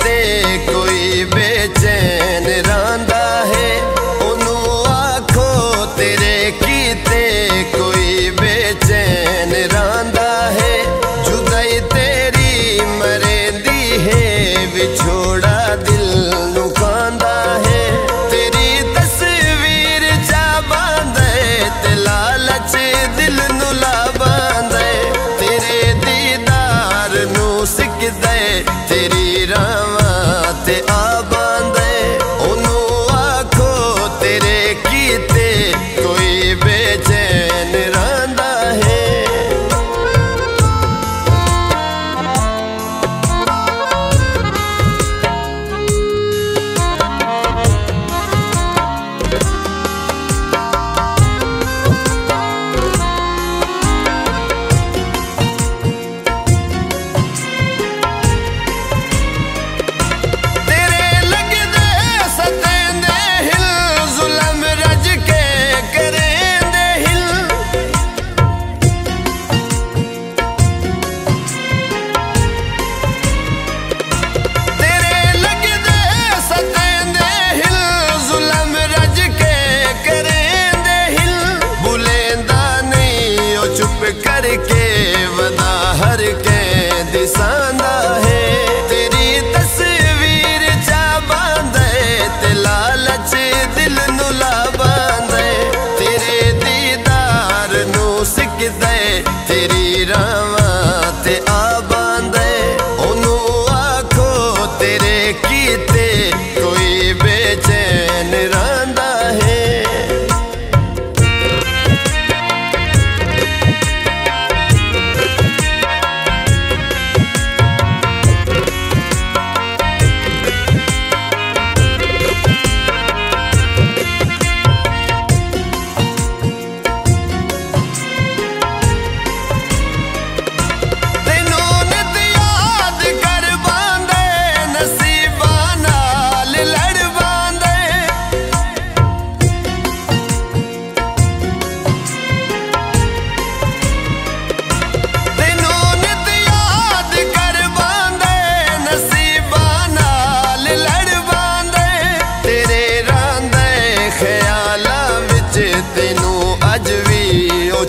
ते कोई बेचैन रांदा है ओनू आखो तेरे कीते कोई बेचैन रांदा है जुदाई तेरी मरेंदी है विछोड़ा दिल नू खांदा है तेरी तस्वीर जा बांधे ते लालच दिल नू ला बांधे तेरे दीदार नू सिकदे तेरी रावाते आबांदे ओनू आखो तेरे कीते कोई बेचैन रांदा है। करके वदा हर के दिसांदा है तेरी तस्वीर जा बांधे ते लालच दिल नू ला बांधे तेरे दीदार नू सिकदे तेरी रावाते आबांदे ओनू आखो तेरे कीते कोई बेचैन रांदा है।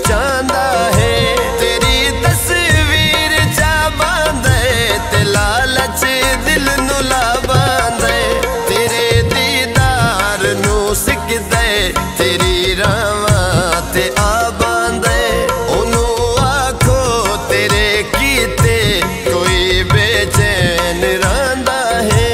चांदा है तेरी तस्वीर जा बांधे ते लालच दिल नू ला बांधे तेरे दीदार नू सिकदे तेरी रावाते आबांदे ओनू आखो तेरे कीते कोई बेचैन रांदा है।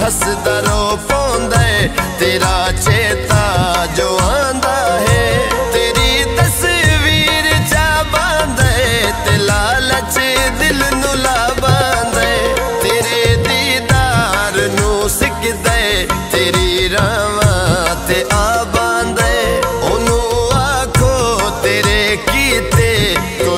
हसदा रो पौंदा तेरा चेता जो आंदा है तेरी तस्वीर जा बांधे ते लालच दिल नू ला बांधे तेरे दीदार नू सिकदे तेरी रावाते आबांदे ओनू आखो तेरे कीते।